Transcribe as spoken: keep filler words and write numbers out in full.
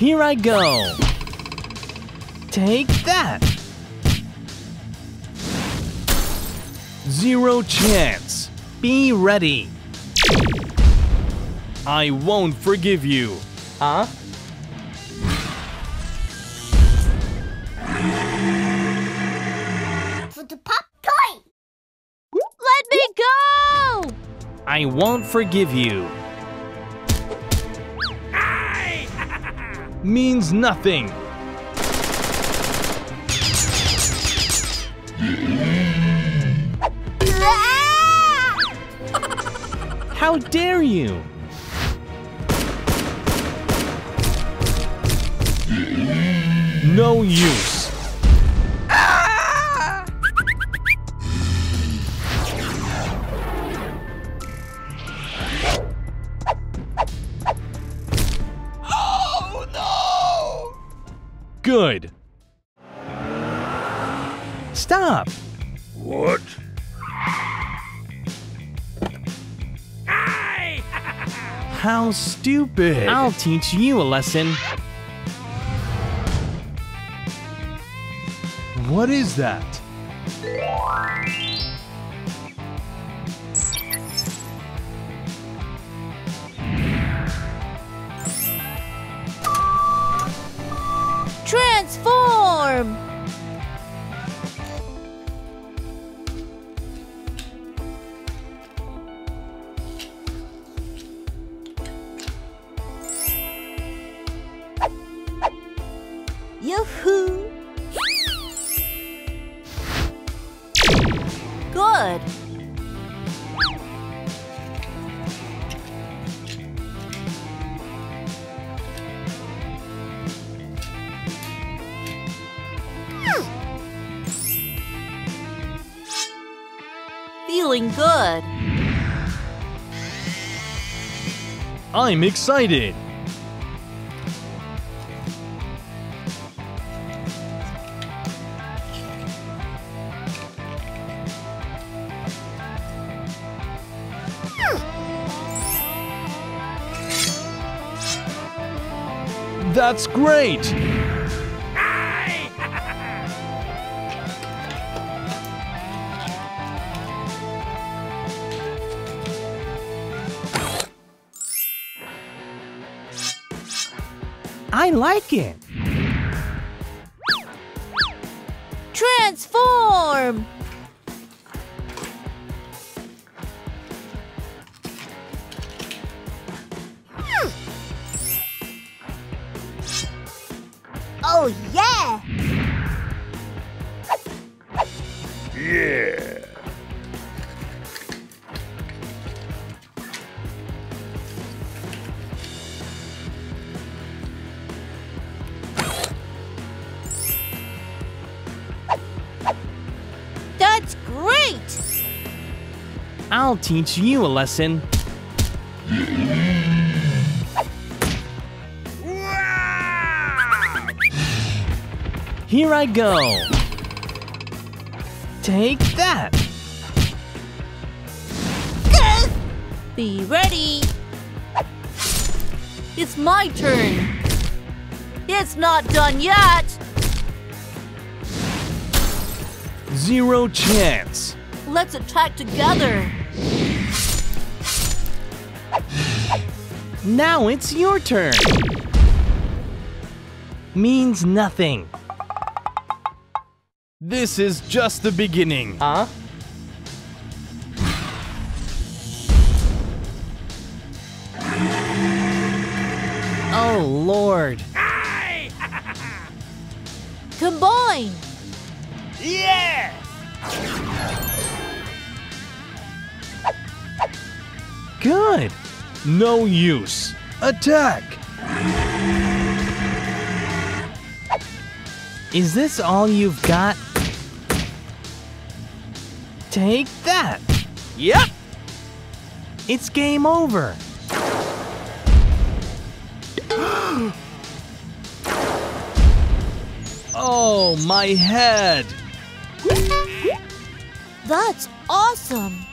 Here I go! Take that! Zero chance! Be ready! I won't forgive you! Huh? For the pop toy! Let me go! I won't forgive you! Means nothing! How dare you! No use! Ah! Oh no! Good! Stop! What? How stupid! I'll teach you a lesson! What is that? Transform! Yoo-hoo! Good. Feeling good. I'm excited. That's great! I like it! Transform! Oh, yeah! Yeah! That's great! I'll teach you a lesson. Here I go! Take that! Be ready! It's my turn! It's not done yet! Zero chance! Let's attack together! Now it's your turn! Means nothing! This is just the beginning. Huh? Oh, Lord. Combine! Yeah! Good. No use. Attack! Is this all you've got? Take that! Yep! It's game over! Oh, my head! That's awesome!